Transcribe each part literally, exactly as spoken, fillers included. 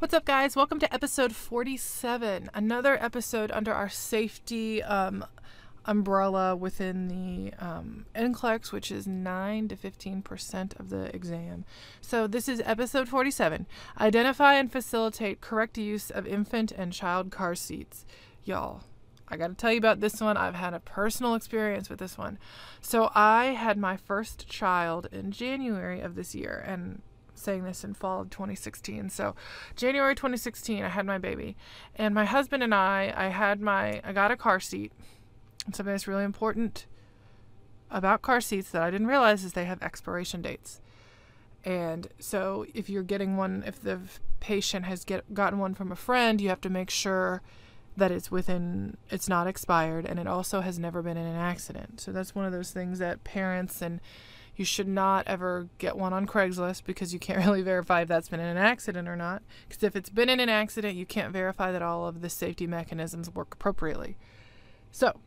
What's up, guys? Welcome to episode forty-seven, another episode under our safety um, umbrella within the um, N C L E X, which is nine to fifteen percent of the exam. So this is episode forty-seven, Identify and Facilitate Correct Use of Infant and Child Car Seats. Y'all, I gotta tell you about this one. I've had a personal experience with this one. So I had my first child in January of this year, and saying this in fall of twenty sixteen. So January twenty sixteen, I had my baby, and my husband and I, I had my, I got a car seat. And something that's really important about car seats that I didn't realize is they have expiration dates. And so if you're getting one, if the patient has get, gotten one from a friend, you have to make sure that it's within, it's not expired, and it also has never been in an accident. So that's one of those things that parents and you should not ever get one on Craigslist, because you can't really verify if that's been in an accident or not. Because if it's been in an accident, you can't verify that all of the safety mechanisms work appropriately. So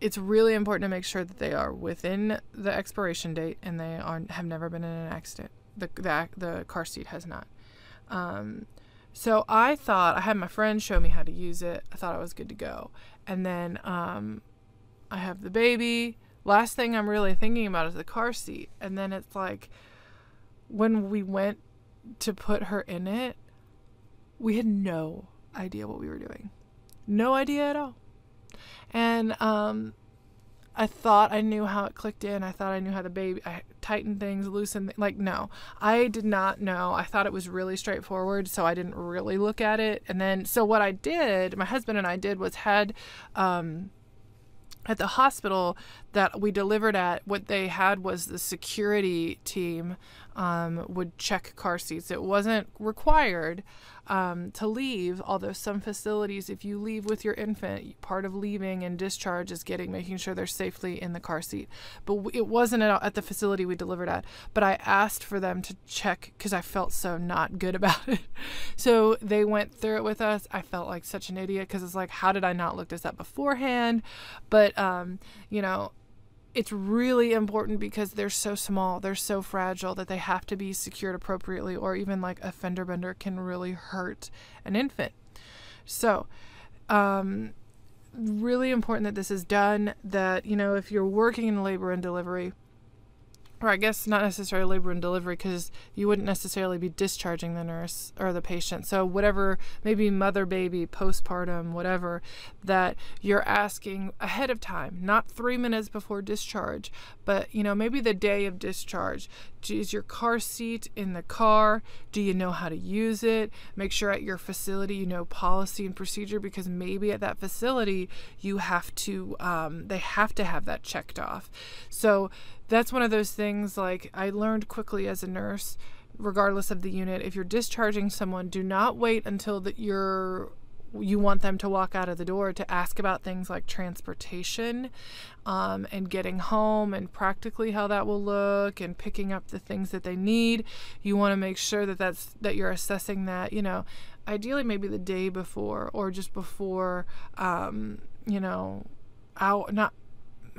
it's really important to make sure that they are within the expiration date and they are have never been in an accident. The, the, the car seat has not. Um, so I thought, I had my friend show me how to use it. I thought I was good to go. And then um, I have the baby. Last thing I'm really thinking about is the car seat. And then it's like, when we went to put her in it, we had no idea what we were doing. No idea at all. And um, I thought I knew how it clicked in. I thought I knew how the baby, I tightened things, loosened, like, no, I did not know. I thought it was really straightforward, so I didn't really look at it. And then, so what I did, my husband and I did, was had, um, at the hospital that we delivered at, what they had was the security team um, would check car seats. It wasn't required um, to leave, although some facilities, if you leave with your infant, part of leaving and discharge is getting, making sure they're safely in the car seat. But it wasn't at, at the facility we delivered at. But I asked for them to check because I felt so not good about it. So they went through it with us. I felt like such an idiot, because it's like, how did I not look this up beforehand? But, um, you know, it's really important, because they're so small, they're so fragile, that they have to be secured appropriately, or even like a fender bender can really hurt an infant. So um, really important that this is done, that, you know, if you're working in labor and delivery, or I guess not necessarily labor and delivery, because you wouldn't necessarily be discharging the nurse or the patient. So whatever, maybe mother, baby, postpartum, whatever, that you're asking ahead of time, not three minutes before discharge, but, you know, maybe the day of discharge. Is your car seat in the car? Do you know how to use it? Make sure at your facility you know policy and procedure, because maybe at that facility you have to, um, they have to have that checked off. So that's one of those things, like, I learned quickly as a nurse, regardless of the unit, if you're discharging someone, do not wait until that you're, you want them to walk out of the door to ask about things like transportation um, and getting home and practically how that will look and picking up the things that they need. You want to make sure that that's, that you're assessing that, you know, ideally maybe the day before, or just before, um, you know, out, not,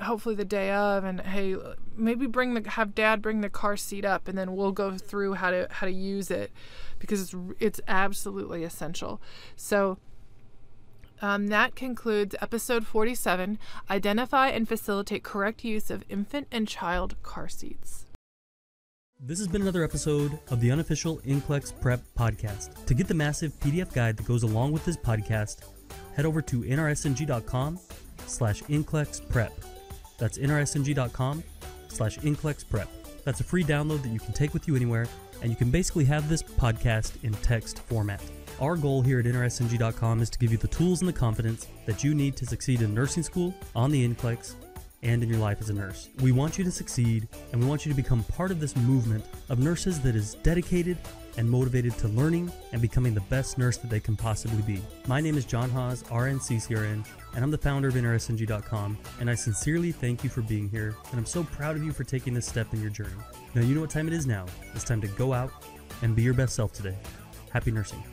hopefully the day of. And hey, maybe bring the, have dad bring the car seat up, and then we'll go through how to, how to use it, because it's, it's absolutely essential. So um, that concludes episode forty-seven, Identify and Facilitate Correct Use of Infant and Child Car Seats. This has been another episode of the unofficial N C L E X Prep Podcast. To get the massive P D F guide that goes along with this podcast, head over to N R S N G dot com slash N C L E X prep. That's N R S N G dot com slash N C L E X prep. That's a free download that you can take with you anywhere, and you can basically have this podcast in text format. Our goal here at N R S N G dot com is to give you the tools and the confidence that you need to succeed in nursing school, on the N C L E X, and in your life as a nurse. We want you to succeed, and we want you to become part of this movement of nurses that is dedicated and motivated to learning and becoming the best nurse that they can possibly be. My name is Jon Haws, R N C C R N. And I'm the founder of N R S N G dot com, and I sincerely thank you for being here, and I'm so proud of you for taking this step in your journey. Now you know what time it is now. It's time to go out and be your best self today. Happy nursing.